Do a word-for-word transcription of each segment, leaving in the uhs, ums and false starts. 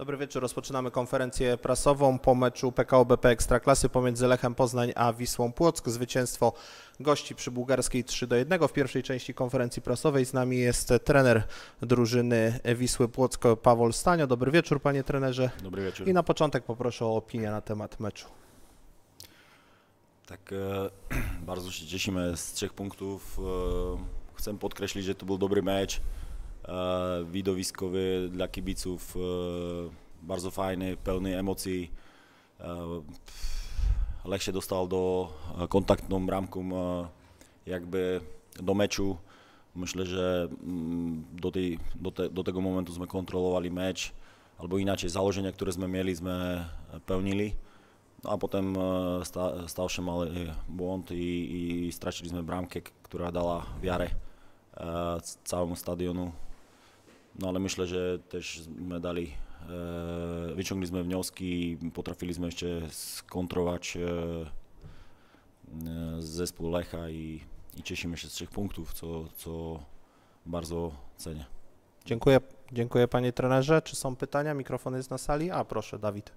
Dobry wieczór, rozpoczynamy konferencję prasową po meczu P K O B P Ekstraklasy pomiędzy Lechem Poznań a Wisłą Płock. Zwycięstwo gości przy bułgarskiej trzy do jednego. W pierwszej części konferencji prasowej z nami jest trener drużyny Wisły Płock Pavol Staňo. Dobry wieczór, panie trenerze. Dobry wieczór. I na początek poproszę o opinię na temat meczu. Tak, e, bardzo się cieszymy z trzech punktów. E, chcę podkreślić, że to był dobry mecz. Widowiskowy dla kibiców, bardzo fajny, pełny emocji. Lech się dostał do kontaktną bramką jakby do meczu. Myślę, że do, tej, do, te, do tego momentu jsme kontrolovali mecz, albo inaczej założenia, które jsme mieli, jsme pełnili. No a potem sta, stał się mały błąd i, i stracili jsme bramkę, która dala wiarę celému stadionu. No ale myślę, że też jsme dali, e, wyciągnęli jsme wnioski i potrafili jsme ještě skontrować e, zespół Lecha i, i cieszymy się z trzech punktów, co, co bardzo cenię. Dziękuję, dziękuję panie trenerze. Czy są pytania? Mikrofon jest na sali. A proszę, Dawid.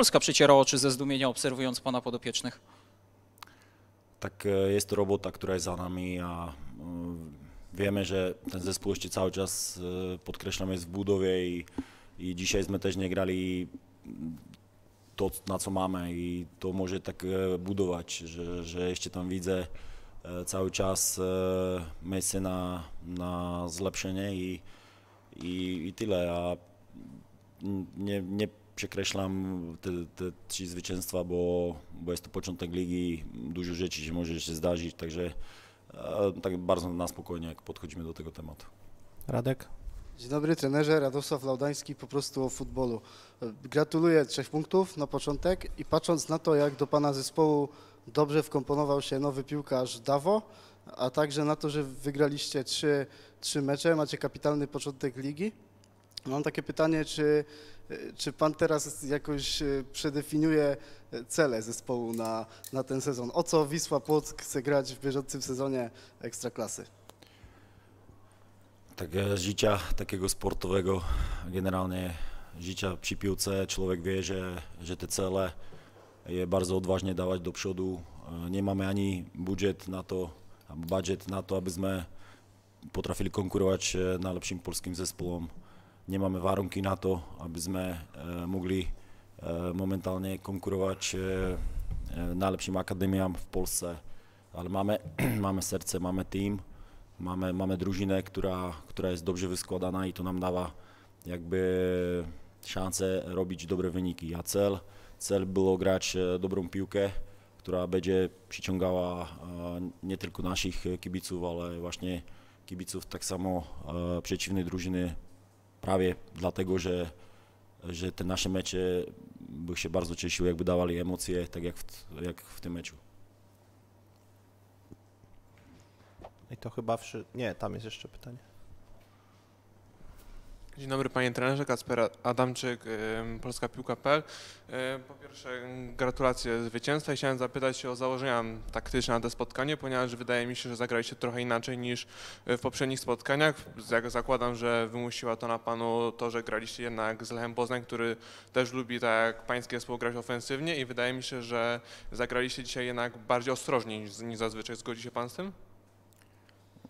Polska przeciera oczy ze zdumienia, obserwując pana podopiecznych. Tak, jest to robota, która jest za nami, a wiemy, że ten zespół jeszcze cały czas, podkreślam, jest w budowie i, i dzisiaj jsme też nie grali to, na co mamy, i to może tak budować, że, że jeszcze tam widzę cały czas miejsce na, na zlepšenie i, i, i tyle. A nie, nie przekreślam te, te trzy zwycięstwa, bo, bo jest to początek ligi, dużo rzeczy się może się zdarzyć, także tak bardzo na spokojnie, jak podchodzimy do tego tematu. Radek. Dzień dobry trenerze, Radosław Laudański, Po prostu o futbolu. Gratuluję trzech punktów na początek i patrząc na to, jak do pana zespołu dobrze wkomponował się nowy piłkarz Dawo, a także na to, że wygraliście trzy, trzy mecze, macie kapitalny początek ligi. Mam takie pytanie, czy, czy pan teraz jakoś przedefiniuje cele zespołu na, na ten sezon? O co Wisła Płock chce grać w bieżącym sezonie Ekstraklasy? Tak, życia takiego sportowego, generalnie życia przy piłce, człowiek wie, że, że te cele je bardzo odważnie dawać do przodu. Nie mamy ani budżet na to, budżet na to, abyśmy potrafili konkurować najlepszym polskim zespołom. Nie mamy warunki na to, abyśmy mogli momentalnie konkurować najlepszym akademiom w Polsce, ale mamy, mamy serce, mamy team, mamy, mamy drużinę, która, która jest dobrze wyskładana i to nam dawa jakby szansę robić dobre wyniki. A cel, cel było grać dobrą piłkę, która będzie przyciągała nie tylko naszych kibiców, ale właśnie kibiców tak samo przeciwnej drużyny. Právě dlatego, že, že ty naše meče bych se bardzo těšil, jak by dávali emocie, tak jak v, jak v tym meczu. I to chyba wszy... Nie, tam jest jeszcze pytanie. Dzień dobry panie trenerze, Kacper Adamczyk, Polska Piłka kropka pe el. Po pierwsze gratulacje zwycięstwa i chciałem zapytać się o założenia taktyczne na to spotkanie, ponieważ wydaje mi się, że zagraliście trochę inaczej niż w poprzednich spotkaniach. Jak zakładam, że wymusiła to na panu to, że graliście jednak z Lechem Poznań, który też lubi tak pańskie zespół grać ofensywnie i wydaje mi się, że zagraliście dzisiaj jednak bardziej ostrożnie niż, niż zazwyczaj. Zgodzi się pan z tym?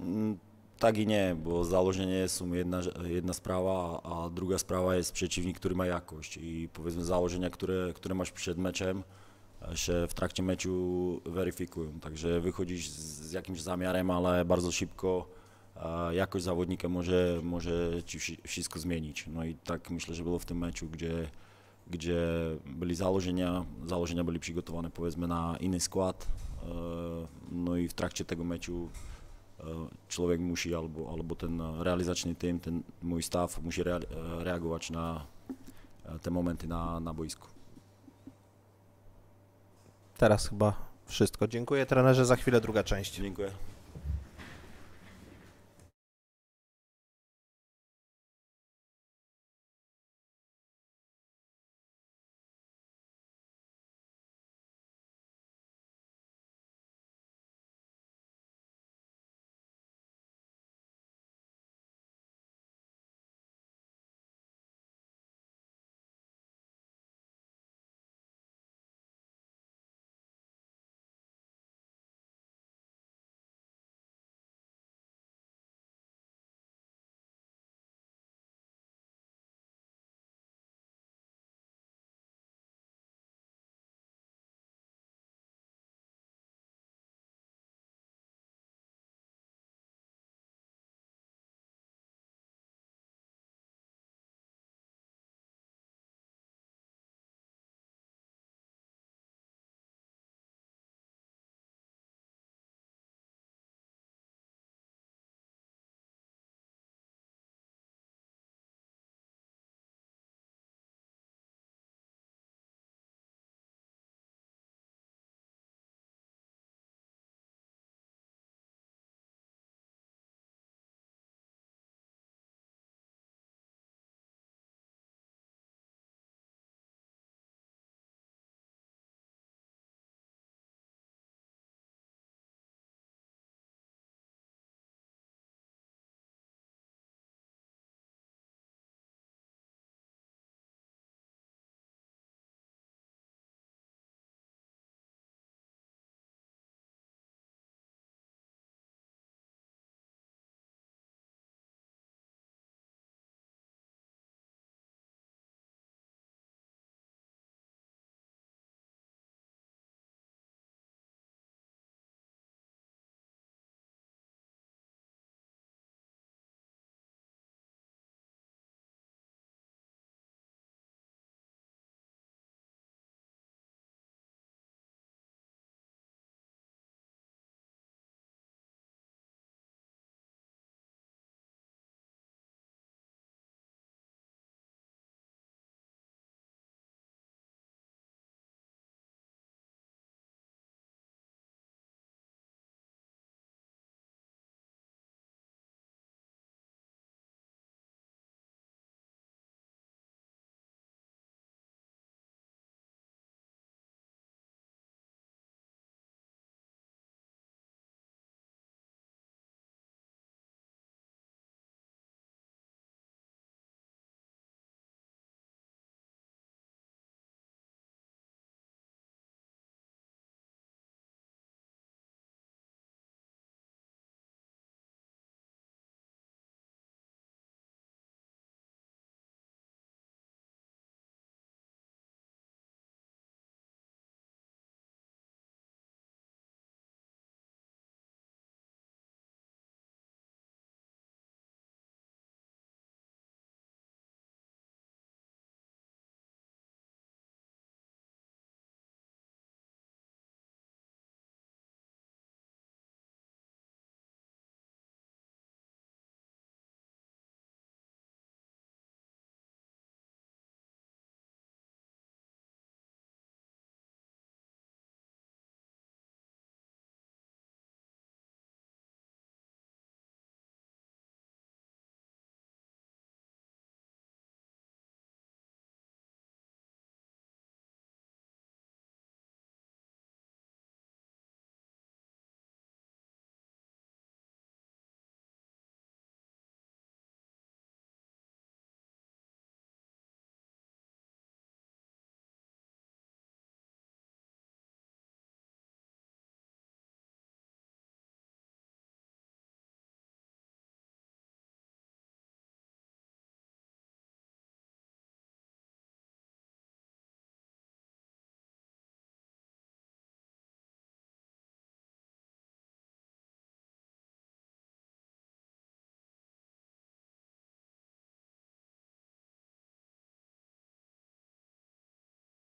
Mm. Tak i nie, bo założenie są jedna, jedna sprawa, a druga sprawa jest przeciwnik, który ma jakość. I powiedzmy założenia, które, które masz przed meczem, się w trakcie meczu weryfikują. Także wychodzisz z jakimś zamiarem, ale bardzo szybko jakość zawodnika może, może ci wszystko zmienić. No i tak myślę, że było w tym meczu, gdzie, gdzie byli założenia, założenia byli przygotowane powiedzmy na inny skład, no i w trakcie tego meczu člověk musí, albo, albo ten realizační tým, ten můj stav, musí reagovat na ty momenty na, na boisku. Teraz chyba wszystko. Dziękuję trenerze, za chwilę druga część. Dziękuję.